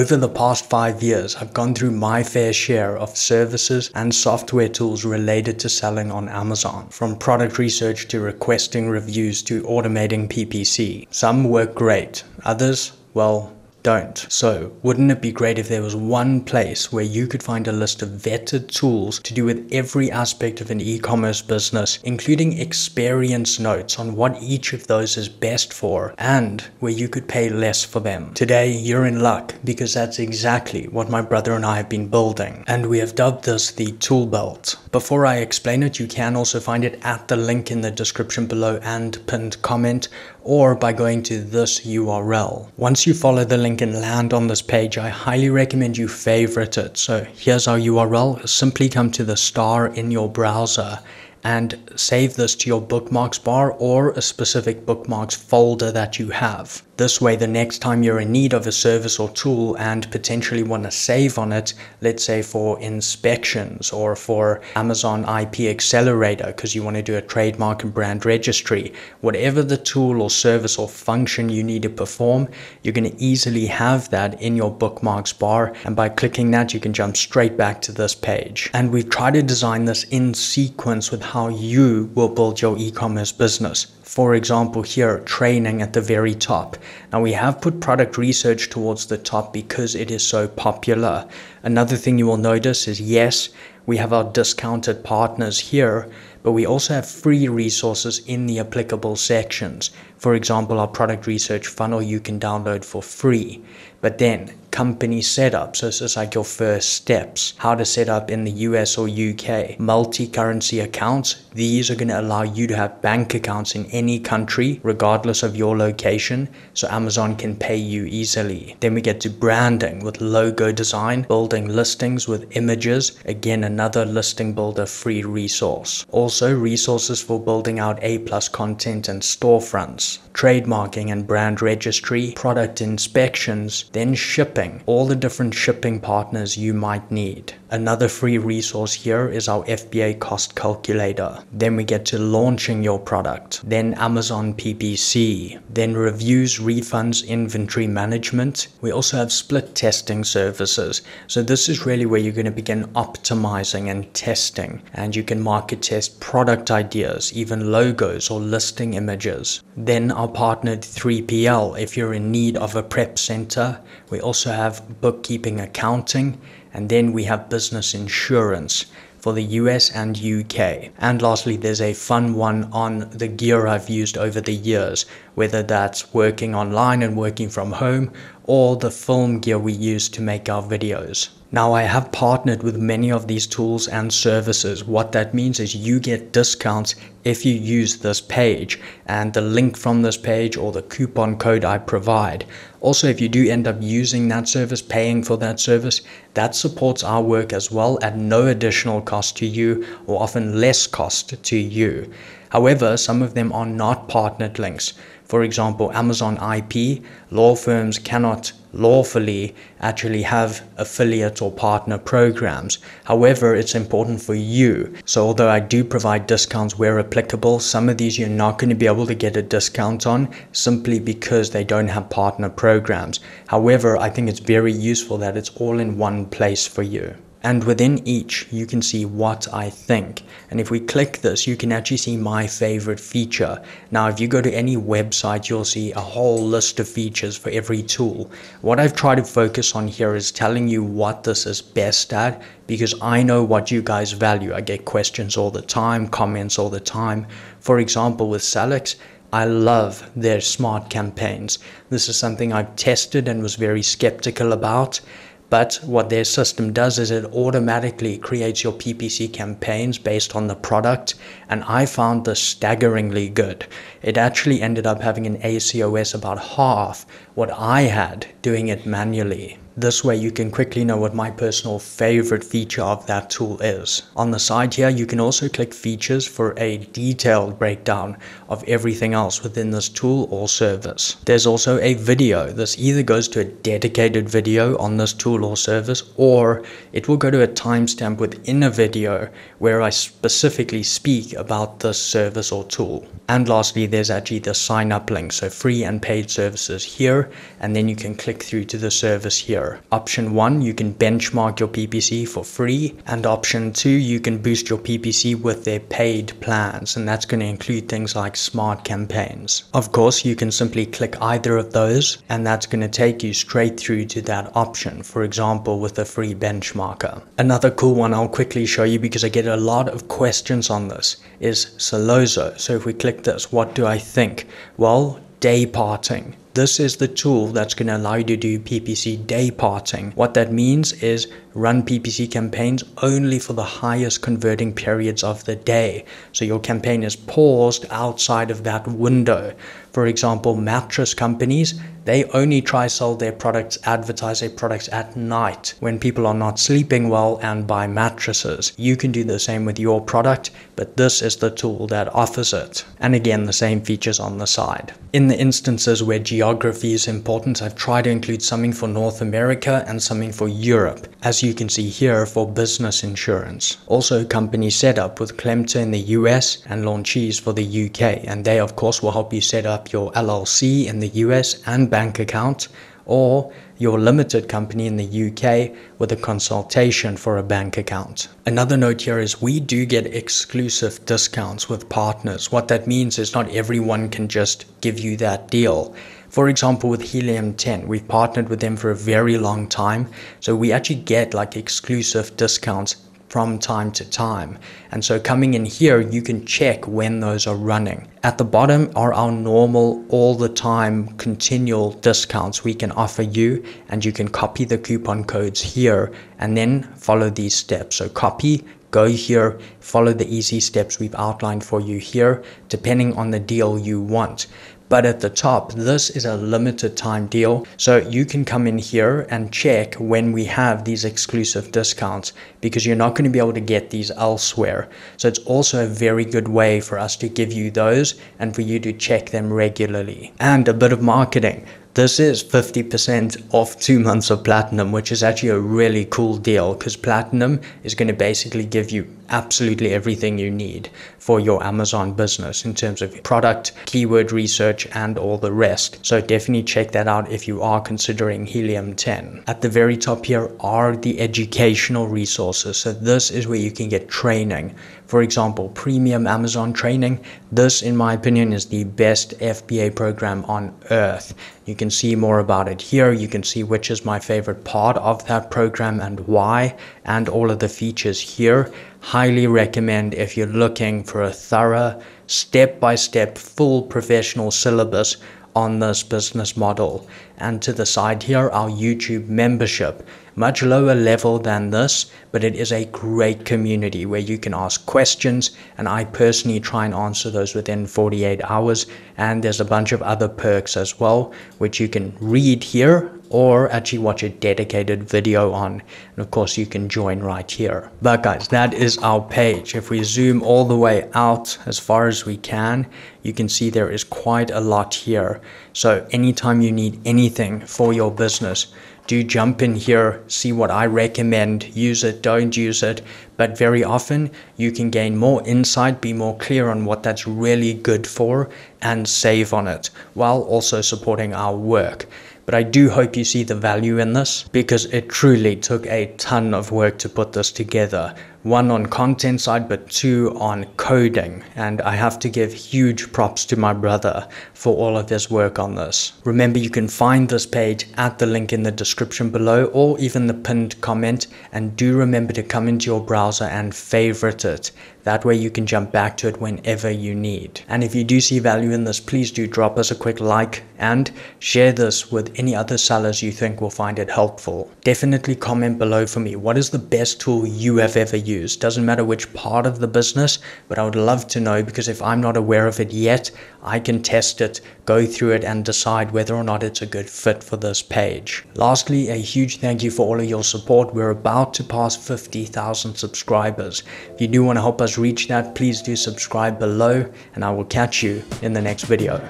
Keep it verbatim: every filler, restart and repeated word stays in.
Over the past five years, I've gone through my fair share of services and software tools related to selling on Amazon, from product research to requesting reviews to automating P P C. Some work great, others, well, don't. So, wouldn't it be great if there was one place where you could find a list of vetted tools to do with every aspect of an e-commerce business, including experience notes on what each of those is best for, and where you could pay less for them? Today, you're in luck, because that's exactly what my brother and I have been building, and we have dubbed this the Toolbelt. Before I explain it, you can also find it at the link in the description below and pinned comment, or by going to this U R L. Once you follow the link and land on this page, I highly recommend you favorite it. So here's our U R L. Simply come to the star in your browser and save this to your bookmarks bar or a specific bookmarks folder that you have. This way, the next time you're in need of a service or tool and potentially want to save on it, let's say for inspections or for Amazon I P Accelerator because you want to do a trademark and brand registry, whatever the tool or service or function you need to perform, you're going to easily have that in your bookmarks bar. And by clicking that, you can jump straight back to this page. And we've tried to design this in sequence with how how you will build your e-commerce business. For example, here, training at the very top. Now we have put product research towards the top because it is so popular. Another thing you will notice is, yes, we have our discounted partners here, but we also have free resources in the applicable sections. For example, our product research funnel you can download for free. But then company setup, so this is like your first steps, how to set up in the U S or U K. Multi-currency accounts, these are going to allow you to have bank accounts in any country, regardless of your location, so Amazon can pay you easily. Then we get to branding with logo design, building listings with images, again another listing builder free resource. Also resources for building out A plus content and storefronts, trademarking and brand registry, product inspections, then shipping. All the different shipping partners you might need. Another free resource here is our F B A cost calculator. Then we get to launching your product, then Amazon P P C, then reviews, refunds, inventory management. We also have split testing services. So this is really where you're going to begin optimizing and testing, and you can market test product ideas, even logos or listing images. Then our partnered three P L if you're in need of a prep center. We also have bookkeeping, accounting, and then we have business insurance for the U S and U K. And lastly, there's a fun one on the gear I've used over the years, whether that's working online and working from home, or the film gear we use to make our videos. Now I have partnered with many of these tools and services. What that means is you get discounts if you use this page and the link from this page or the coupon code I provide. Also, if you do end up using that service, paying for that service, that supports our work as well at no additional cost to you, or often less cost to you. However, some of them are not partnered links. For example, Amazon I P, law firms cannot lawfully actually have affiliate or partner programs. However, it's important for you. So although I do provide discounts where applicable, some of these you're not going to be able to get a discount on simply because they don't have partner programs. However, I think it's very useful that it's all in one place for you. And within each, you can see what I think. And if we click this, you can actually see my favorite feature. Now, if you go to any website, you'll see a whole list of features for every tool. What I've tried to focus on here is telling you what this is best at, because I know what you guys value. I get questions all the time, comments all the time. For example, with Salix, I love their smart campaigns. This is something I've tested and was very skeptical about. But what their system does is it automatically creates your P P C campaigns based on the product, and I found this staggeringly good. It actually ended up having an A C O S about half what I had doing it manually. This way you can quickly know what my personal favorite feature of that tool is. On the side here, you can also click features for a detailed breakdown of everything else within this tool or service. There's also a video. This either goes to a dedicated video on this tool or service, or it will go to a timestamp within a video where I specifically speak about this service or tool. And lastly, there's actually the sign up link, so free and paid services here, and then you can click through to the service here. offer. Option one, you can benchmark your P P C for free, and option two, you can boost your P P C with their paid plans, and that's going to include things like smart campaigns. Of course, you can simply click either of those, and that's going to take you straight through to that option, for example with a free benchmarker. Another cool one I'll quickly show you because I get a lot of questions on this is Sellozo. So if we click this, what do I think? Well, day parting. This is the tool that's going to allow you to do P P C day parting. What that means is run P P C campaigns only for the highest converting periods of the day. So your campaign is paused outside of that window. For example, mattress companies, they only try sell their products, advertise their products at night when people are not sleeping well and buy mattresses. You can do the same with your product, but this is the tool that offers it. And again, the same features on the side. In the instances where G geography is important, I've tried to include something for North America and something for Europe, as you can see here for business insurance. Also company setup with Clemter in the U S and Launches for the U K, and they of course will help you set up your L L C in the U S and bank account, or your limited company in the U K with a consultation for a bank account. Another note here is we do get exclusive discounts with partners. What that means is not everyone can just give you that deal. For example, with Helium ten, we've partnered with them for a very long time, so we actually get like exclusive discounts from time to time. And so coming in here, you can check when those are running. At the bottom are our normal, all the time, continual discounts we can offer you, and you can copy the coupon codes here and then follow these steps. So copy, go here, follow the easy steps we've outlined for you here, depending on the deal you want. But at the top, this is a limited time deal, so you can come in here and check when we have these exclusive discounts, because you're not going to be able to get these elsewhere. So it's also a very good way for us to give you those and for you to check them regularly. And a bit of marketing. This is fifty percent off two months of Platinum, which is actually a really cool deal because Platinum is going to basically give you absolutely everything you need for your Amazon business in terms of product, keyword research, and all the rest. So definitely check that out if you are considering Helium ten. At the very top here are the educational resources. So this is where you can get training. For example, premium Amazon training. This, in my opinion, is the best F B A program on earth. You can see more about it here. You can see which is my favorite part of that program and why, and all of the features here. Highly recommend if you're looking for a thorough, step-by-step, full professional syllabus on this business model. And to the side here, our YouTube membership. Much lower level than this, but it is a great community where you can ask questions, and I personally try and answer those within forty-eight hours. And there's a bunch of other perks as well, which you can read here or actually watch a dedicated video on. And of course, you can join right here. But guys, that is our page. If we zoom all the way out as far as we can, you can see there is quite a lot here. So anytime you need anything for your business, do jump in here, see what I recommend, use it, don't use it. But very often you can gain more insight, be more clear on what that's really good for, and save on it while also supporting our work. But I do hope you see the value in this, because it truly took a ton of work to put this together. One on content side, but two on coding. And I have to give huge props to my brother for all of his work on this. Remember, you can find this page at the link in the description below, or even the pinned comment. And do remember to come into your browser and favorite it. That way you can jump back to it whenever you need. And if you do see value in this, please do drop us a quick like and share this with any other sellers you think will find it helpful. Definitely comment below for me. What is the best tool you have ever used? Doesn't matter which part of the business, but I would love to know, because if I'm not aware of it yet, I can test it, go through it, and decide whether or not it's a good fit for this page. Lastly, a huge thank you for all of your support. We're about to pass fifty thousand subscribers. If you do want to help us reach that, please do subscribe below, and I will catch you in the next video.